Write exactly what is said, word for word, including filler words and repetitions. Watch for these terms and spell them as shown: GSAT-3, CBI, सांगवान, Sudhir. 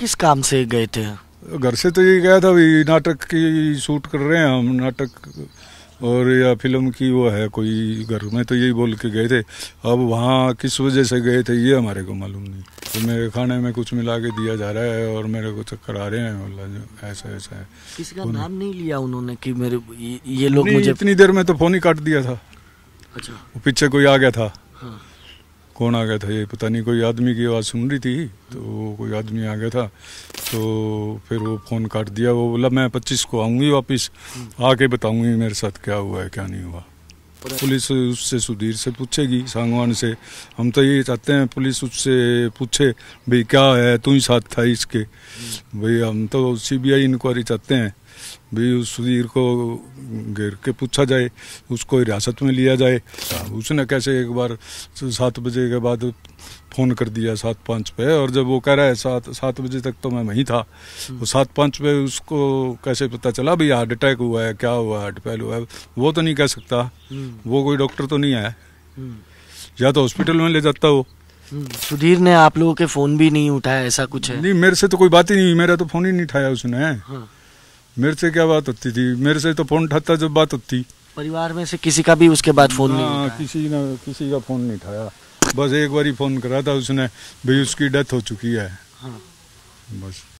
किस काम से गए थे? घर से तो ये गया था, अभी नाटक की शूट कर रहे हैं हम, नाटक और या फिल्म की वो है कोई, घर में तो यही बोल के गए थे। अब वहाँ किस वजह से गए थे ये हमारे को मालूम नहीं। तो मेरे खाने में कुछ मिला के दिया जा रहा है और मेरे को चक्कर आ रहे हैं, ऐसा ऐसा है। किसी का नाम नहीं लिया उन्होंने कि मेरे ये लोग मुझे? इतनी देर में तो फ़ोन ही काट दिया था। अच्छा, वो पीछे कोई आ गया था। हाँ, कौन आ गया था ये पता नहीं, कोई आदमी की आवाज़ सुन रही थी तो कोई आदमी आ गया था, तो फिर वो फ़ोन काट दिया। वो बोला मैं पच्चीस को आऊँगी वापस, आके बताऊँगी मेरे साथ क्या हुआ है क्या नहीं हुआ। पुलिस उससे सुधीर से पूछेगी, सांगवान से। हम तो ये चाहते हैं पुलिस उससे पूछे भाई क्या है, तू ही साथ था इसके। भाई हम तो सीबीआई इंक्वायरी चाहते हैं, भी उस सुधीर को घेर के पूछा जाए, उसको हिरासत में लिया जाए। उसने कैसे एक बार सात बजे के बाद फ़ोन कर दिया सात पाँच पे, और जब वो कह रहा है सात सात बजे तक तो मैं वहीं था, वो सात पाँच पे उसको कैसे पता चला भाई हार्ट अटैक हुआ है, क्या हुआ, हार्ट फेल हुआ है? वो तो नहीं कह सकता, वो कोई डॉक्टर तो नहीं है, या तो हॉस्पिटल में ले जाता हो। सुधीर ने आप लोगों के फ़ोन भी नहीं उठाया, ऐसा कुछ है? नहीं, मेरे से तो कोई बात ही नहीं, मेरा तो फ़ोन ही नहीं उठाया उसने। मेरे से क्या बात होती थी, मेरे से तो फोन उठाता जब बात होती। परिवार में से किसी का भी उसके बाद फोन नहीं उठाया? किसी ने किसी का फोन नहीं उठाया, बस एक बारी फोन करा था उसने, भाई उसकी डेथ हो चुकी है। हाँ, बस